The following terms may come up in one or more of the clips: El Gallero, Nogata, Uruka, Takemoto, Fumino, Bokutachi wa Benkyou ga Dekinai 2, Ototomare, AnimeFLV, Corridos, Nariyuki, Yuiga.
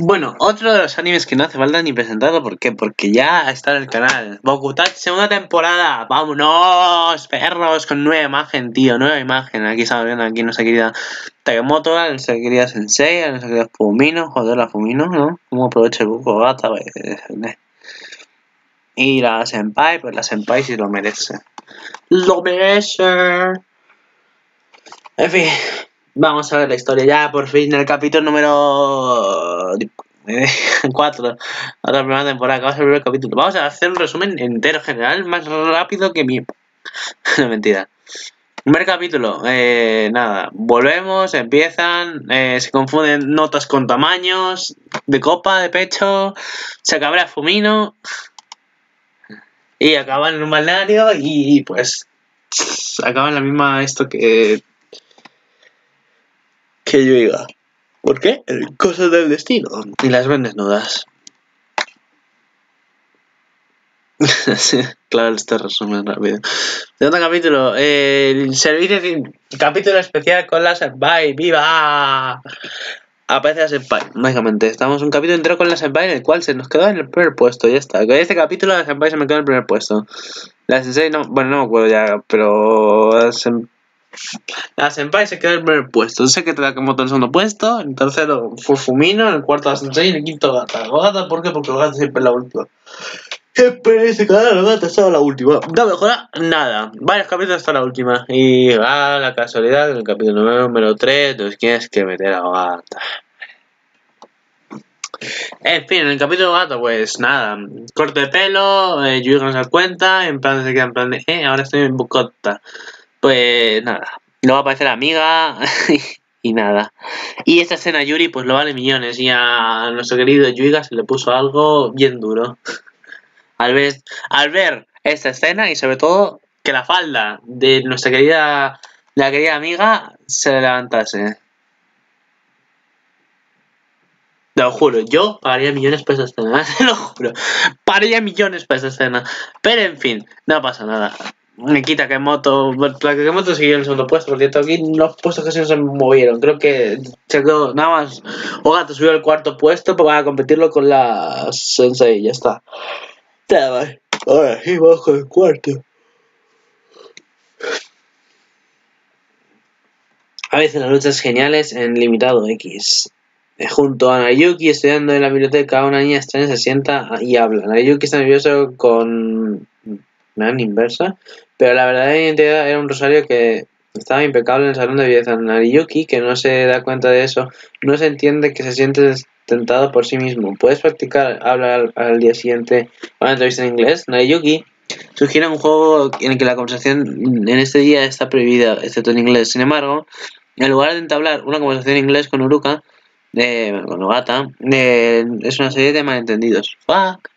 Bueno, otro de los animes que no hace falta ni presentarlo, ¿por qué? Porque ya está en el canal. Bokutachi, segunda temporada. ¡Vámonos, perros! Con nueva imagen, tío, nueva imagen. Aquí estamos viendo, aquí nuestra querida Takemoto, nuestra querida Sensei, nuestra querida Fumino. Joder, la Fumino, ¿no? ¿Cómo aprovecha el buco gata? Y la Senpai, pues la Senpai sí lo merece. ¡Lo merece! En fin. Vamos a ver la historia ya, por fin, el capítulo número 4 de la primera temporada. Vamos a ver el capítulo. Vamos a hacer un resumen entero general, más rápido que mi... No, mentira. Primer capítulo, nada, volvemos, empiezan, se confunden notas con tamaños, de copa, de pecho, se cabrea Fumino y acaban en un balneario y pues acaban la misma esto que Yuiga. ¿Por qué? Cosas del destino. Y las ven desnudas. Sí, claro, este resumen rápido. Segundo capítulo. El servicio capítulo especial con la Senpai. ¡Viva! Aparece la Senpai. Básicamente, estamos un capítulo entero con la Senpai en el cual se nos quedó en el primer puesto. Ya está. Con este capítulo la Senpai se me quedó en el primer puesto. La Sensei no... Bueno, no me acuerdo ya, pero... La Senpai se queda en el primer puesto. Sé que te da como todo el segundo puesto. En el tercero fue Fumino. En el cuarto la Sensei. En el quinto Gata. ¿Gata por qué? Porque Gata siempre es la última. ¡Qué pereza! Cada Gata estaba la última. No mejora nada. Varios capítulos hasta la última. Y va la casualidad. En el capítulo número 3. Tú tienes que meter a Gata. En fin, en el capítulo Gata, pues nada. Corte de pelo. Yuiga no se da cuenta. En plan se queda en plan de... ahora estoy en Bokota. Pues nada, luego aparece la amiga y nada. Y esta escena Yuri pues lo vale millones y a nuestro querido Yuiga se le puso algo bien duro. Al ver esta escena y sobre todo que la falda de nuestra querida, la querida amiga se le levantase. Te lo juro, yo pagaría millones por esa escena, te lo juro. Pagaría millones por esa escena. Pero en fin, no pasa nada. Takemoto siguió en el segundo puesto, por cierto, aquí los puestos casi no se movieron, creo que se quedó nada más. Nogata subió al cuarto puesto para competirlo con la Sensei, ya está. Nada más. Ahora sí, bajo el cuarto. A veces las luchas geniales en limitado X. Junto a Nariyuki estudiando en la biblioteca, una niña extraña se sienta y habla. Nariyuki está nervioso con... inversa, pero la verdadera identidad era un rosario que estaba impecable en el salón de belleza. Nariyuki, que no se da cuenta de eso, no se entiende que se siente tentado por sí mismo. Puedes practicar hablar al día siguiente una entrevista en inglés. Nariyuki sugiere un juego en el que la conversación en este día está prohibida, excepto en inglés. Sin embargo, en lugar de entablar una conversación en inglés con Uruka, con Nogata, es una serie de malentendidos. Fuck.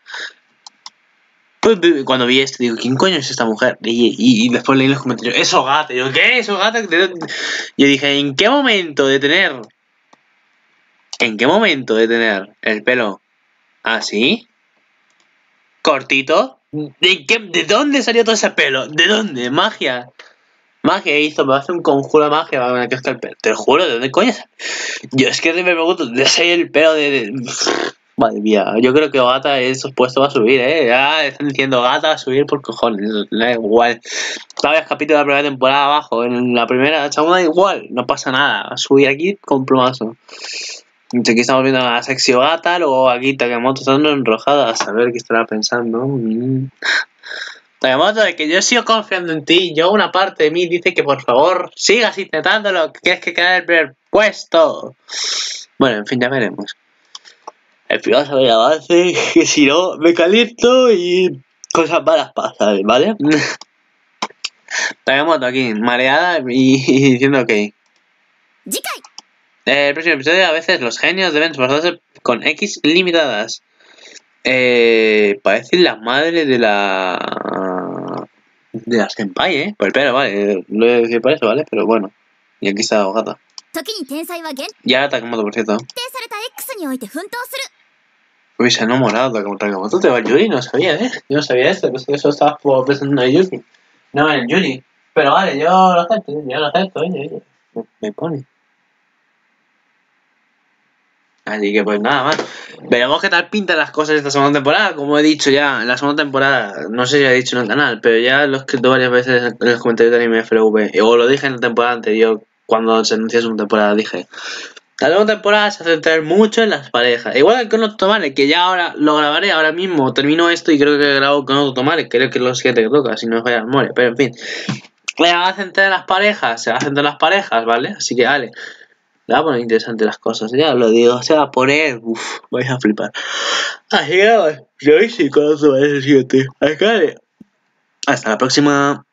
Cuando vi esto, digo, ¿quién coño es esta mujer? Y después leí en los comentarios, ¡es Nogata! Yo, ¿qué? ¿Es Nogata? Yo dije, ¿en qué momento de tener el pelo así? ¿Cortito? ¿De dónde salió todo ese pelo? ¿De dónde? ¿Magia? Magia hizo, me hace un conjuro de magia para que crezca el pelo. Te lo juro, ¿de dónde coño? Yo es que me pregunto, ¿de sale el pelo de...? Madre mía, yo creo que Nogata en esos puestos va a subir, Ya están diciendo Nogata va a subir por cojones, no es igual. Varios capítulos de la primera temporada abajo, en la primera, la segunda igual, no pasa nada, va a subir aquí con plumazo. Entonces aquí estamos viendo a la sexy Nogata, luego aquí Takemoto está enrojada, a saber qué estará pensando. Takemoto, de que yo sigo confiando en ti, yo una parte de mí dice que por favor sigas intentándolo, que tienes que quedar en el primer puesto. Bueno, en fin, ya veremos. El final sabe el avance, que si no me caliento y cosas malas pasan, ¿vale? Takemoto aquí, mareada y diciendo ok. El próximo episodio, a veces los genios deben esforzarse con X limitadas. Parece la madre de la... de la senpai, ¿eh? Pues espera, vale, lo he decidido para eso, ¿vale? Pero bueno, y aquí está Nogata. Ya Takemoto, por cierto. Uy, se ha enamorado Takemoto. Te va a Yuri, no sabía, ¿eh? Yo no sabía esto, pues eso estaba pensando en Yuki. No, en Yuri. Pero vale, yo lo acepto, ¿eh? Me pone. Así que pues nada más. Veremos qué tal pintan las cosas esta segunda temporada. Como he dicho ya, la segunda temporada, no sé si lo he dicho en el canal, pero ya lo he escrito varias veces en los comentarios de animeflv. O lo dije en la temporada anterior, cuando se anunció su segunda temporada, dije... La segunda temporada se centra mucho en las parejas. Igual que con Ototomare, que ya ahora lo grabaré, ahora mismo termino esto y creo que grabo con Ototomare, creo que es lo siguiente que toca, si no me falla la memoria, pero en fin. Se va a centrar en las parejas, ¿vale? Así que vale. Le va a poner interesante las cosas, ya lo digo, se va a poner, uff, vais a flipar. Así que, yo hice con Ototomare el siguiente. Hasta la próxima.